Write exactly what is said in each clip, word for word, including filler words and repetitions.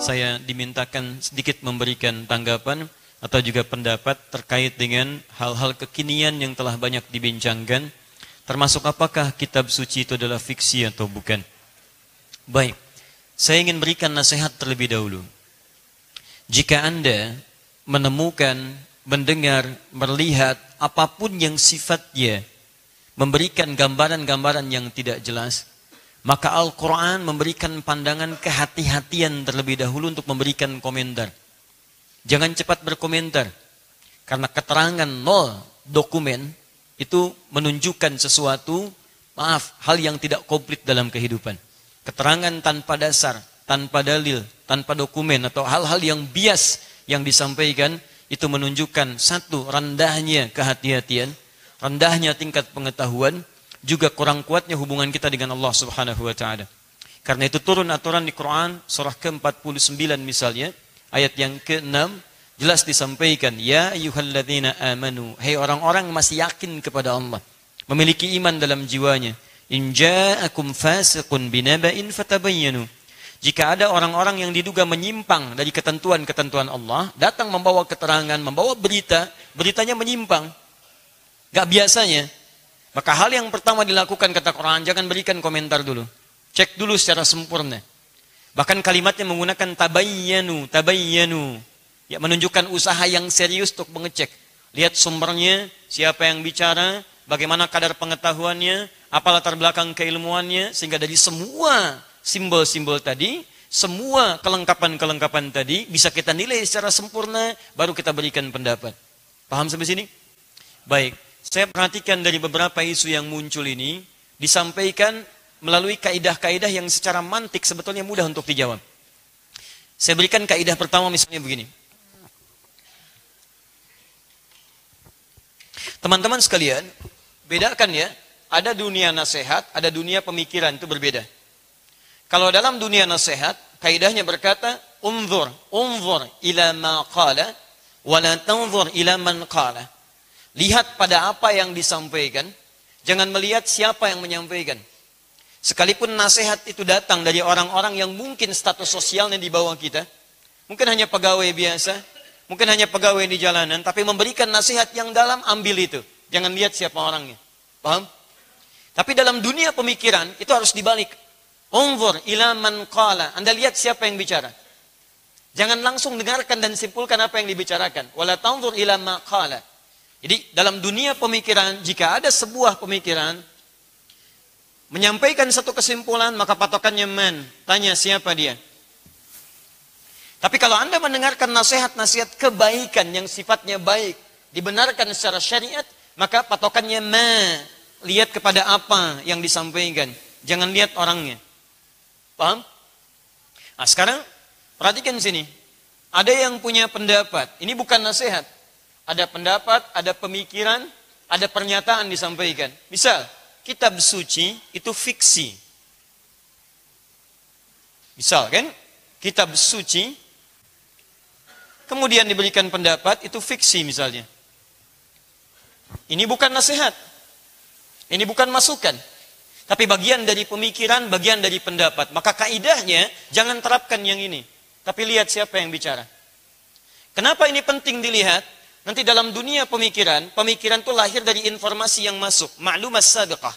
saya dimintakan sedikit memberikan tanggapan atau juga pendapat terkait dengan hal-hal kekinian yang telah banyak dibincangkan, termasuk apakah kitab suci itu adalah fiksi atau bukan. Baik, saya ingin berikan nasihat terlebih dahulu. Jika Anda menemukan, mendengar, melihat apapun yang sifatnya memberikan gambaran-gambaran yang tidak jelas, maka Al-Quran memberikan pandangan kehati-hatian terlebih dahulu untuk memberikan komentar. Jangan cepat berkomentar, karena keterangan nol dokumen itu menunjukkan sesuatu, maaf, hal yang tidak komplit dalam kehidupan. Keterangan tanpa dasar, tanpa dalil, tanpa dokumen, atau hal-hal yang bias yang disampaikan, itu menunjukkan satu, rendahnya kehati-hatian, rendahnya tingkat pengetahuan, juga kurang kuatnya hubungan kita dengan Allah Subhanahu wa Ta'ala. Karena itu turun aturan di Quran surah ke empat puluh sembilan misalnya, ayat yang ke enam, jelas disampaikan, ya ayyuhalladzina amanu, hai hey, orang-orang masih yakin kepada Allah, memiliki iman dalam jiwanya, in ja'akum fasiqun binaba'in fatabayyanu. Jika ada orang-orang yang diduga menyimpang dari ketentuan-ketentuan Allah, datang membawa keterangan, membawa berita, beritanya menyimpang, gak biasanya, maka hal yang pertama dilakukan kata Quran, jangan berikan komentar dulu, cek dulu secara sempurna. Bahkan kalimatnya menggunakan tabayyanu, tabayyanu, ya menunjukkan usaha yang serius untuk mengecek, lihat sumbernya, siapa yang bicara, bagaimana kadar pengetahuannya, apa latar belakang keilmuannya, sehingga dari semua simbol-simbol tadi, semua kelengkapan-kelengkapan tadi, bisa kita nilai secara sempurna, baru kita berikan pendapat. Paham sampai sini? Baik, saya perhatikan dari beberapa isu yang muncul ini, disampaikan melalui kaidah-kaidah yang secara mantik sebetulnya mudah untuk dijawab. Saya berikan kaidah pertama misalnya begini. Teman-teman sekalian, bedakan ya, ada dunia nasihat, ada dunia pemikiran, itu berbeda. Kalau dalam dunia nasihat, kaidahnya berkata, unzur, unzur ila ma qala, wa la tanzur ila man qala. Lihat pada apa yang disampaikan, jangan melihat siapa yang menyampaikan. Sekalipun nasihat itu datang dari orang-orang yang mungkin status sosialnya di bawah kita, mungkin hanya pegawai biasa, mungkin hanya pegawai di jalanan, tapi memberikan nasihat yang dalam, ambil itu. Jangan lihat siapa orangnya. Paham? Tapi dalam dunia pemikiran, itu harus dibalik. Unzur ila man qala. Anda lihat siapa yang bicara. Jangan langsung dengarkan dan simpulkan apa yang dibicarakan. Wala tanzur ila ma qala. Jadi dalam dunia pemikiran, jika ada sebuah pemikiran, menyampaikan satu kesimpulan, maka patokannya man. Tanya siapa dia. Tapi kalau Anda mendengarkan nasihat-nasihat kebaikan yang sifatnya baik, dibenarkan secara syariat, maka patokannya ma, lihat kepada apa yang disampaikan, jangan lihat orangnya. Paham? Nah, sekarang perhatikan sini. Ada yang punya pendapat, ini bukan nasihat. Ada pendapat, ada pemikiran, ada pernyataan disampaikan. Misal, kitab suci itu fiksi. Misal kan, kitab suci kemudian diberikan pendapat, itu fiksi misalnya. Ini bukan nasihat. Ini bukan masukan. Tapi bagian dari pemikiran, bagian dari pendapat. Maka kaidahnya, jangan terapkan yang ini. Tapi lihat siapa yang bicara. Kenapa ini penting dilihat? Nanti dalam dunia pemikiran, pemikiran itu lahir dari informasi yang masuk. Ma'lumat sabiqah.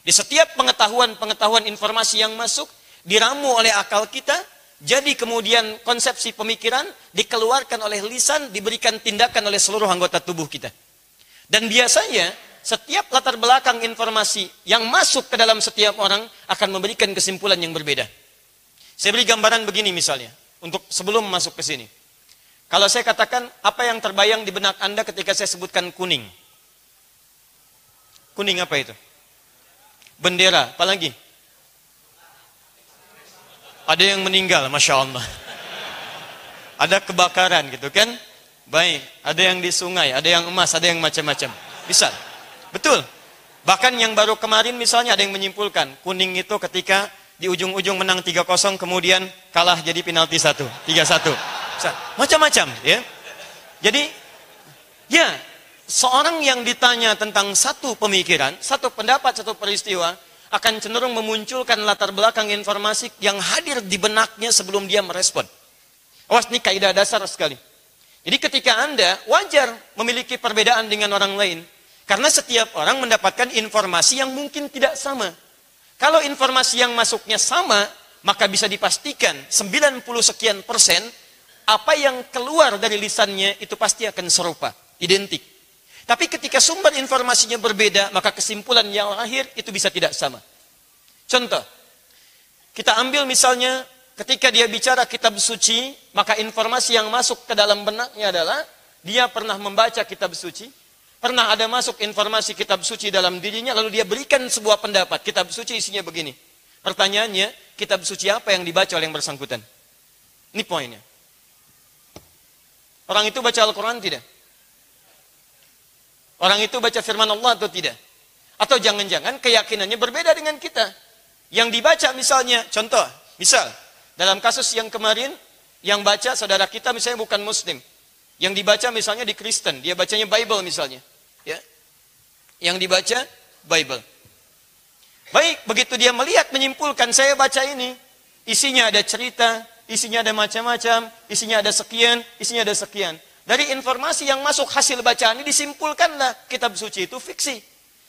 Di setiap pengetahuan-pengetahuan informasi yang masuk, diramu oleh akal kita, jadi kemudian konsepsi pemikiran dikeluarkan oleh lisan, diberikan tindakan oleh seluruh anggota tubuh kita. Dan biasanya setiap latar belakang informasi yang masuk ke dalam setiap orang akan memberikan kesimpulan yang berbeda. Saya beri gambaran begini misalnya, untuk sebelum masuk ke sini. Kalau saya katakan apa yang terbayang di benak Anda ketika saya sebutkan kuning. Kuning apa itu? Bendera, apa lagi? Ada yang meninggal, Masya Allah. Ada kebakaran gitu kan. Baik, ada yang di sungai, ada yang emas, ada yang macam-macam. Bisa, betul. Bahkan yang baru kemarin misalnya ada yang menyimpulkan, kuning itu ketika di ujung-ujung menang tiga kosong, kemudian kalah jadi penalti satu, tiga satu. Macam-macam ya. Jadi, ya, seorang yang ditanya tentang satu pemikiran, satu pendapat, satu peristiwa, akan cenderung memunculkan latar belakang informasi yang hadir di benaknya sebelum dia merespon. Awas, ini kaidah dasar sekali. Jadi ketika Anda wajar memiliki perbedaan dengan orang lain, karena setiap orang mendapatkan informasi yang mungkin tidak sama. Kalau informasi yang masuknya sama, maka bisa dipastikan sembilan puluh sekian persen apa yang keluar dari lisannya itu pasti akan serupa, identik. Tapi ketika sumber informasinya berbeda, maka kesimpulan yang lahir itu bisa tidak sama. Contoh, kita ambil misalnya ketika dia bicara kitab suci, maka informasi yang masuk ke dalam benaknya adalah dia pernah membaca kitab suci, pernah ada masuk informasi kitab suci dalam dirinya, lalu dia berikan sebuah pendapat, kitab suci isinya begini. Pertanyaannya, kitab suci apa yang dibaca oleh yang bersangkutan? Ini poinnya. Orang itu baca Al-Qur'an tidak? Orang itu baca firman Allah atau tidak? Atau jangan-jangan keyakinannya berbeda dengan kita. Yang dibaca misalnya, contoh, misal, dalam kasus yang kemarin, yang baca saudara kita misalnya bukan muslim. Yang dibaca misalnya di Kristen, dia bacanya Bible misalnya. Ya. Yang dibaca, Bible. Baik, begitu dia melihat, menyimpulkan, saya baca ini, isinya ada cerita, isinya ada macam-macam, isinya ada sekian, isinya ada sekian. Dari informasi yang masuk hasil bacaan ini disimpulkanlah kitab suci itu fiksi.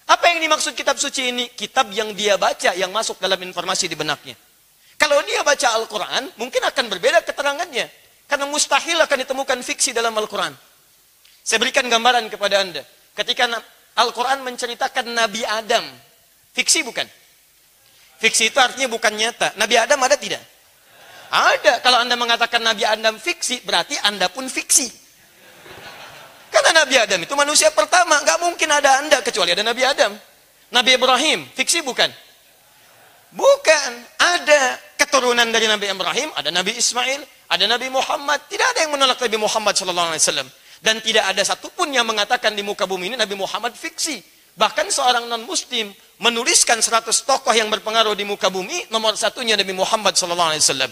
Apa yang dimaksud kitab suci ini? Kitab yang dia baca yang masuk dalam informasi di benaknya. Kalau dia baca Al-Qur'an, mungkin akan berbeda keterangannya. Karena mustahil akan ditemukan fiksi dalam Al-Qur'an. Saya berikan gambaran kepada Anda. Ketika Al-Qur'an menceritakan Nabi Adam, fiksi bukan? Fiksi itu artinya bukan nyata. Nabi Adam ada tidak? Ada. Kalau Anda mengatakan Nabi Adam fiksi, berarti Anda pun fiksi. Karena Nabi Adam itu manusia pertama, nggak mungkin ada Anda kecuali ada Nabi Adam. Nabi Ibrahim, fiksi bukan? Bukan. Ada keturunan dari Nabi Ibrahim, ada Nabi Ismail, ada Nabi Muhammad. Tidak ada yang menolak Nabi Muhammad shallallahu alaihi wasallam. Dan tidak ada satupun yang mengatakan di muka bumi ini Nabi Muhammad fiksi. Bahkan seorang non-muslim menuliskan seratus tokoh yang berpengaruh di muka bumi, nomor satunya Nabi Muhammad shallallahu alaihi wasallam.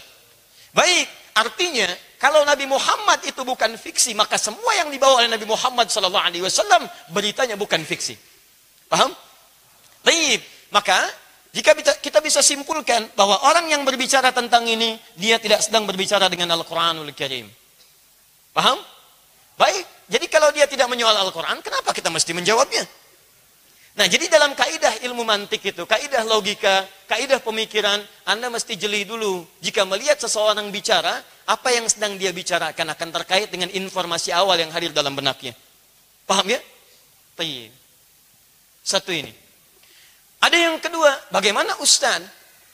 Baik, artinya kalau Nabi Muhammad itu bukan fiksi, maka semua yang dibawa oleh Nabi Muhammad shallallahu alaihi wasallam beritanya bukan fiksi. Paham? Baik, maka jika kita bisa simpulkan bahwa orang yang berbicara tentang ini, dia tidak sedang berbicara dengan Al-Quranul Karim. Paham? Baik, jadi kalau dia tidak menyoal Al-Quran, kenapa kita mesti menjawabnya? Nah, jadi dalam kaidah ilmu mantik itu, kaidah logika, kaidah pemikiran, Anda mesti jeli dulu. Jika melihat seseorang bicara, apa yang sedang dia bicarakan akan terkait dengan informasi awal yang hadir dalam benaknya. Paham ya? Baik. Satu ini. Ada yang kedua, bagaimana Ustaz?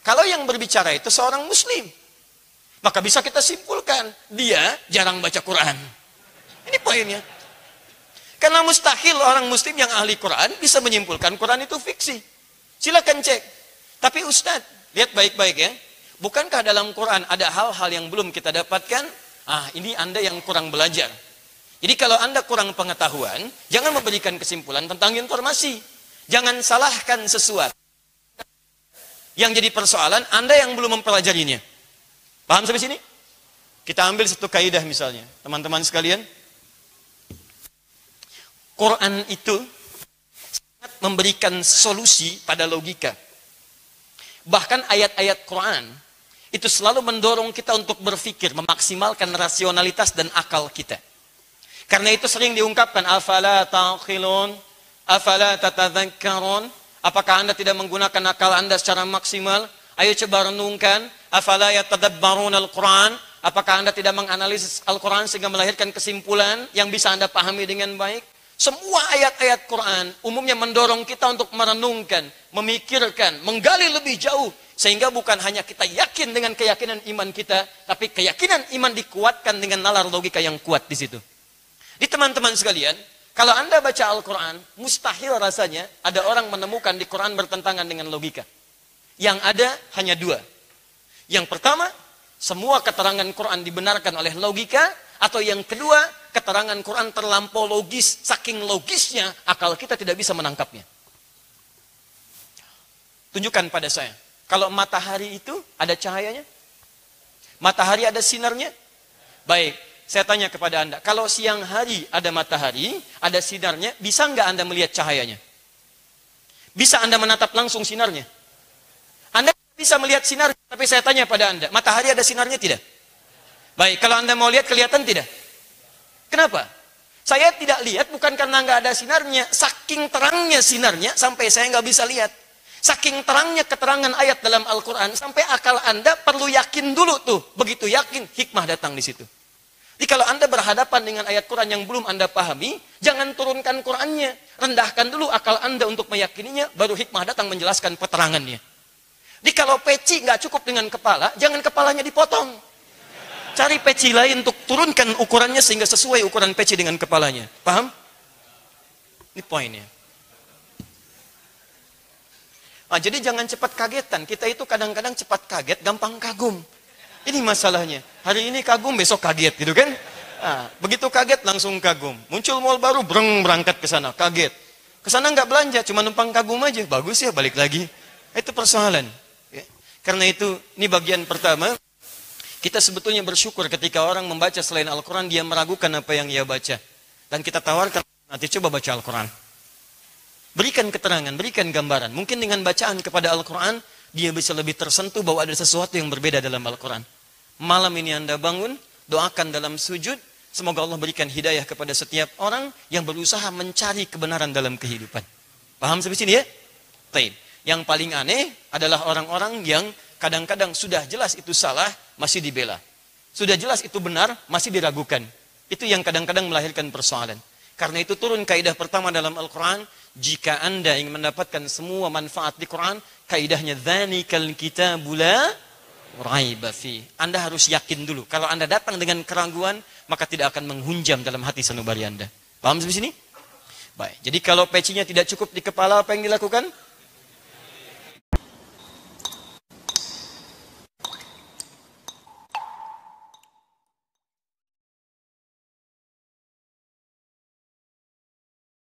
Kalau yang berbicara itu seorang muslim, maka bisa kita simpulkan, dia jarang baca Quran. Ini poinnya. Karena mustahil orang muslim yang ahli Quran bisa menyimpulkan Quran itu fiksi. Silakan cek. Tapi Ustadz, lihat baik-baik ya. Bukankah dalam Quran ada hal-hal yang belum kita dapatkan? Ah, ini Anda yang kurang belajar. Jadi kalau Anda kurang pengetahuan, jangan memberikan kesimpulan tentang informasi. Jangan salahkan sesuatu. Yang jadi persoalan, Anda yang belum mempelajarinya. Paham sampai sini? Kita ambil satu kaidah misalnya, teman-teman sekalian. Quran itu sangat memberikan solusi pada logika. Bahkan ayat-ayat Quran itu selalu mendorong kita untuk berpikir, memaksimalkan rasionalitas dan akal kita. Karena itu sering diungkapkan, afala ta'khilun, afala tatadzakkarun. Apakah Anda tidak menggunakan akal Anda secara maksimal? Ayo coba renungkan, afala yatadabbarun al-Quran. Apakah Anda tidak menganalisis Al-Quran sehingga melahirkan kesimpulan yang bisa Anda pahami dengan baik? Semua ayat-ayat Quran umumnya mendorong kita untuk merenungkan, memikirkan, menggali lebih jauh. Sehingga bukan hanya kita yakin dengan keyakinan iman kita, tapi keyakinan iman dikuatkan dengan nalar logika yang kuat di situ. Di teman-teman sekalian, kalau Anda baca Al-Quran, mustahil rasanya ada orang menemukan di Quran bertentangan dengan logika. Yang ada hanya dua. Yang pertama, semua keterangan Quran dibenarkan oleh logika, atau yang kedua, keterangan Quran terlampau logis, saking logisnya akal kita tidak bisa menangkapnya. Tunjukkan pada saya, kalau matahari itu ada cahayanya? Matahari ada sinarnya? Baik, saya tanya kepada Anda, kalau siang hari ada matahari, ada sinarnya, bisa nggak Anda melihat cahayanya? Bisa Anda menatap langsung sinarnya? Anda bisa melihat sinar, tapi saya tanya pada Anda, matahari ada sinarnya tidak? Baik, kalau Anda mau lihat kelihatan tidak? Kenapa? Saya tidak lihat bukan karena nggak ada sinarnya. Saking terangnya sinarnya sampai saya nggak bisa lihat. Saking terangnya keterangan ayat dalam Al-Quran sampai akal Anda perlu yakin dulu tuh. Begitu yakin, hikmah datang di situ. Jadi kalau Anda berhadapan dengan ayat Quran yang belum Anda pahami, jangan turunkan Qurannya. Rendahkan dulu akal Anda untuk meyakininya, baru hikmah datang menjelaskan peterangannya. Jadi kalau peci nggak cukup dengan kepala, jangan kepalanya dipotong. Cari peci lain untuk turunkan ukurannya sehingga sesuai ukuran peci dengan kepalanya. Paham? Ini poinnya. Nah, jadi jangan cepat kagetan. Kita itu kadang-kadang cepat kaget, gampang kagum. Ini masalahnya. Hari ini kagum, besok kaget, gitu kan? Nah, begitu kaget langsung kagum. Muncul mal baru, breng berangkat ke sana, kaget. Ke sana nggak belanja, cuma numpang kagum aja. Bagus ya, balik lagi. Itu persoalan. Ya. Karena itu, ini bagian pertama. Kita sebetulnya bersyukur ketika orang membaca selain Al-Quran, dia meragukan apa yang ia baca. Dan kita tawarkan, nanti coba baca Al-Quran. Berikan keterangan, berikan gambaran. Mungkin dengan bacaan kepada Al-Quran, dia bisa lebih tersentuh bahwa ada sesuatu yang berbeda dalam Al-Quran. Malam ini Anda bangun, doakan dalam sujud, semoga Allah berikan hidayah kepada setiap orang yang berusaha mencari kebenaran dalam kehidupan. Paham sampai sini ya? Taib. Yang paling aneh adalah orang-orang yang kadang-kadang sudah jelas itu salah, masih dibela. Sudah jelas itu benar, masih diragukan. Itu yang kadang-kadang melahirkan persoalan. Karena itu turun kaidah pertama dalam Al-Quran, jika Anda ingin mendapatkan semua manfaat di Quran, kaidahnya dzalikal kitabula raibafi. Anda harus yakin dulu. Kalau Anda datang dengan keraguan, maka tidak akan menghunjam dalam hati sanubari Anda. Paham sampai sini? Baik. Jadi kalau pecinya tidak cukup di kepala, apa yang dilakukan?